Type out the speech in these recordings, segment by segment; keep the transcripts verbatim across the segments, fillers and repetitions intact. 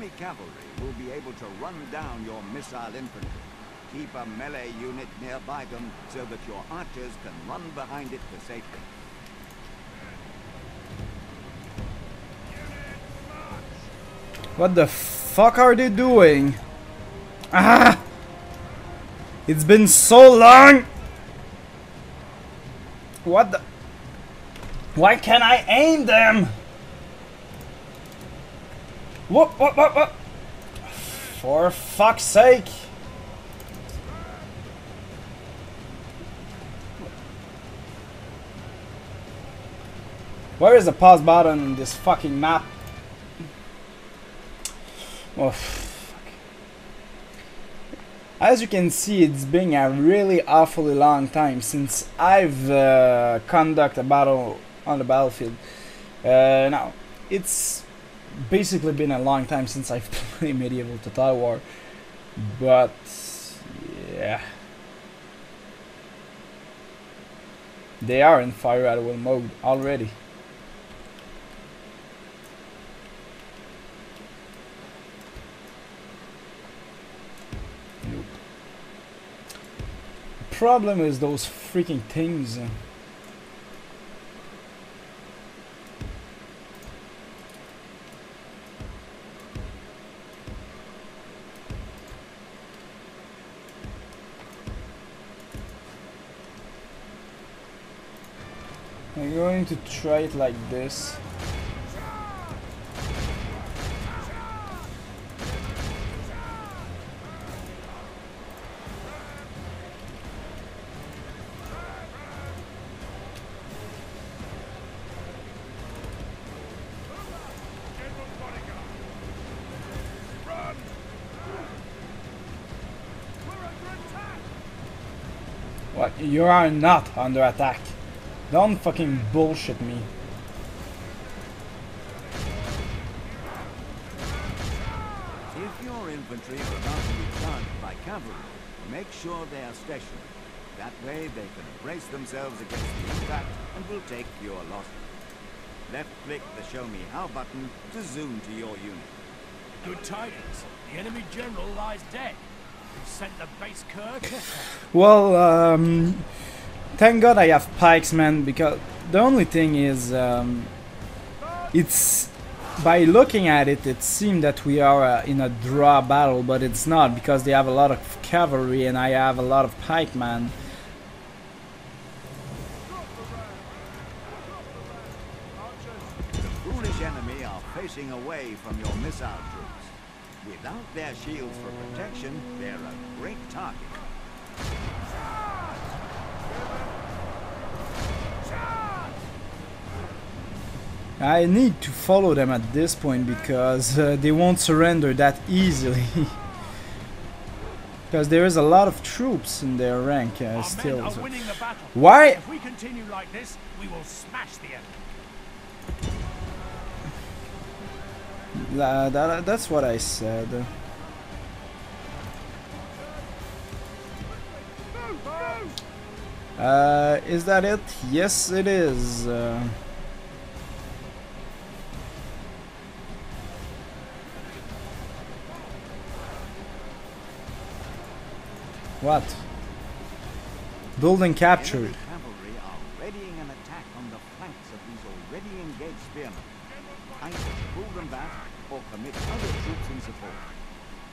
Army cavalry will be able to run down your missile infantry. Keep a melee unit nearby them so that your archers can run behind it for safety. What the fuck are they doing? Ah! It's been so long! What the... Why can't I aim them? Whoop, whoop, whoop, whoop! For fuck's sake! Where is the pause button in this fucking map? Oh, fuck. As you can see, it's been a really awfully long time since I've uh, conducted a battle on the battlefield. Uh, now, it's basically been a long time since I've played Medieval Total War, but yeah. They are in fire at will mode already. Problem is those freaking things. I'm going to try it like this. What? You are not under attack. Don't fucking bullshit me. If your infantry are about to be charged by cavalry, make sure they are stationary. That way they can brace themselves against the attack and will take your losses. Left click the Show Me How button to zoom to your unit. Good tidings. The enemy general lies dead. Sent the base Kirk. Well, um, thank God I have pikes, man, because the only thing is, um, it's by looking at it, it seemed that we are uh, in a draw battle, but it's not, because they have a lot of cavalry and I have a lot of pikemen. The foolish enemy are facing away from your missile troops. Without their shields for protection, they're a great target. I need to follow them at this point because uh, they won't surrender that easily. Because there is a lot of troops in their rank uh, still. Our men are winning the battle. Why? If we continue like this, we will smash the enemy. Uh, that, that's what I said. Move, move. Uh, is that it? Yes, it is. Uh, what? Building captured. Cavalry are readying an attack on the flanks of these already engaged spearmen. Either pull them back or commit other troops in support.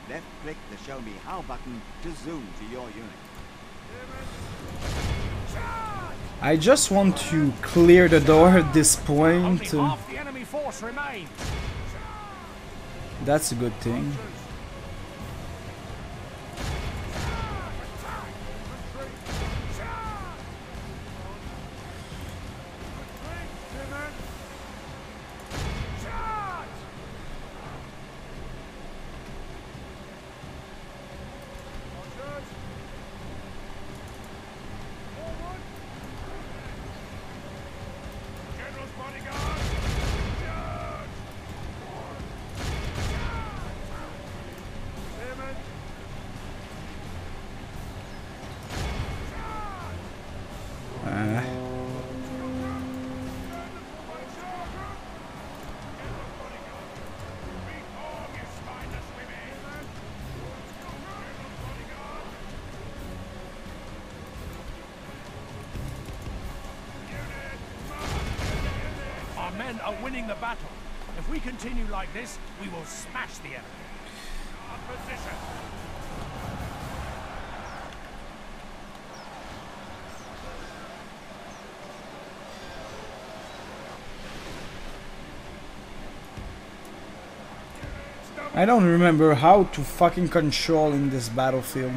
Left click the Show Me How button to zoom to your unit. I just want to clear the door at this point. Only half the enemy force remains. That's a good thing. England are winning the battle. If we continue like this, we will smash the enemy. On position. I don't remember how to fucking control in this battlefield.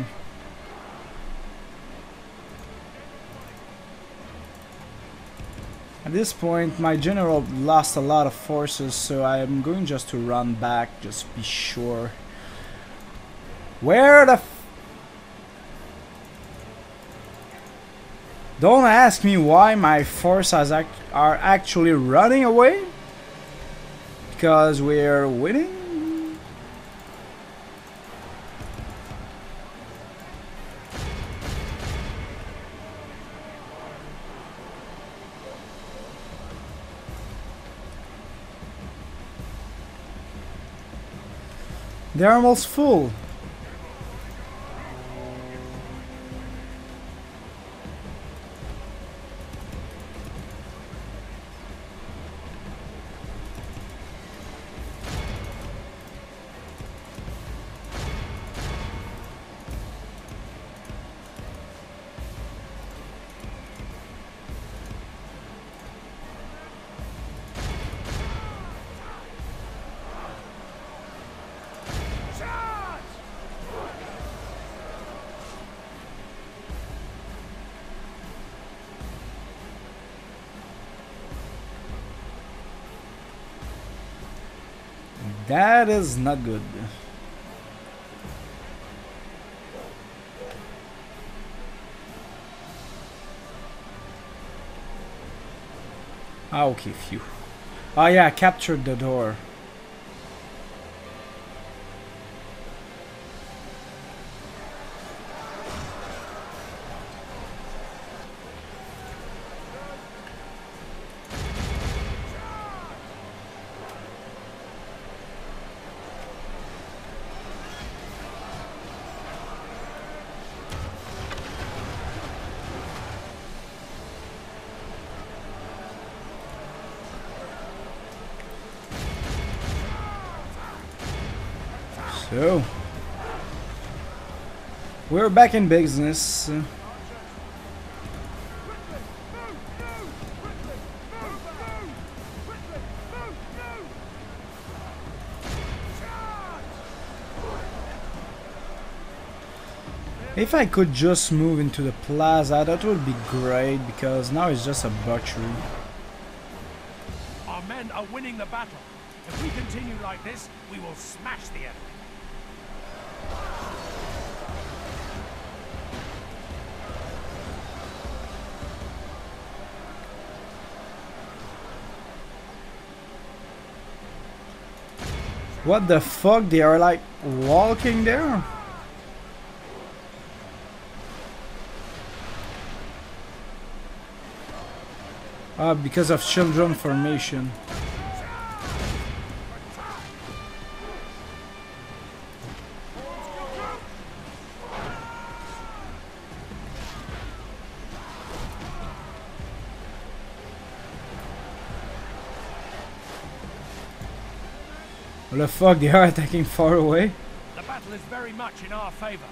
At this point, my general lost a lot of forces, so I'm going just to run back, just to be sure. Where the f- Don't ask me why my forces act are actually running away. Because we're winning. They're almost full. That is not good. Okay, phew. Oh yeah, I captured the door. So, we're back in business. If I could just move into the plaza, that would be great, because now it's just a butchery. Our men are winning the battle. If we continue like this, we will smash the enemy. What the fuck? They are like walking there? Ah, uh, because of children formation. What the fuck, they are attacking far away? The battle is very much in our favor.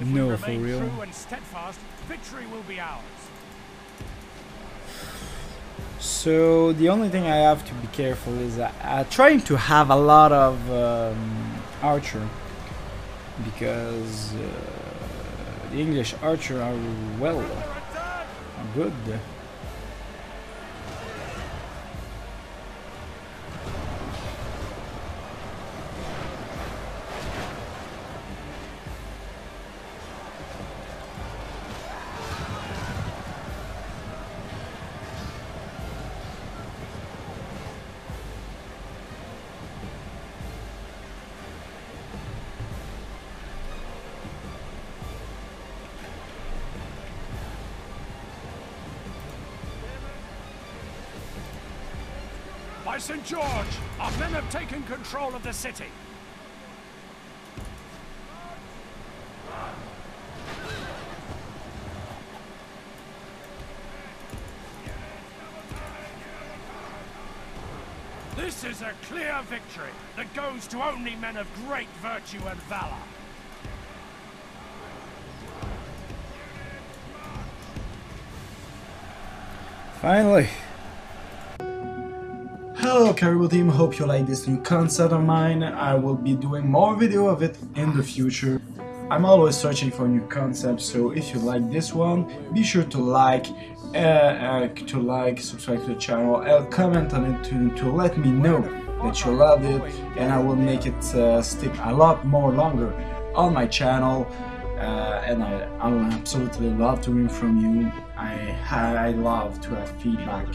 If no, we remain for real. True and steadfast, victory will be ours. So the only thing I have to be careful is I, I trying to have a lot of um, archer, because uh, the English archer are well are good. By Saint George, our men have taken control of the city. This is a clear victory that goes to only men of great virtue and valor. Finally. Hello Caribou Team, hope you like this new concept of mine. I will be doing more video of it in the future. I'm always searching for new concepts, so if you like this one, be sure to like, uh, uh, to like, subscribe to the channel, and comment on it to, to let me know that you loved it, and I will make it uh, stick a lot more longer on my channel. Uh, and I, I would absolutely love to hear from you. I, I love to have feedback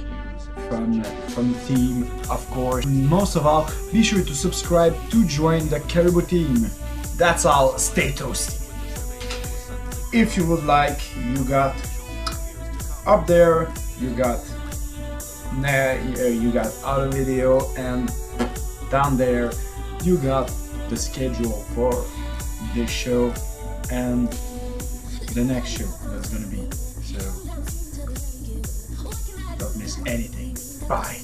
from, from the team, of course. Most of all, be sure to subscribe to join the Caribou Team. That's all, stay toasty. If you would like, you got up there, you got, you got other video, and down there, you got the schedule for this show and the next show that's gonna be, so don't miss anything. Bye.